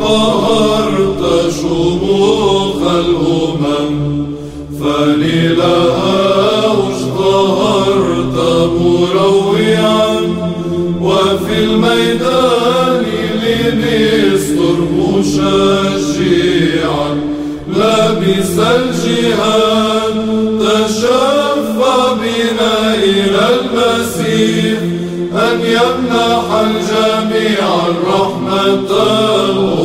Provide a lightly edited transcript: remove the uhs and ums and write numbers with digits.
قهرت شموخ الأمم، فللهاوج ظهرت مروعا، وفي الميدان لنصر مشجعا لبس الجهاد، تشفع بنا إلى المسيح أن يمنح الجميع الرحمة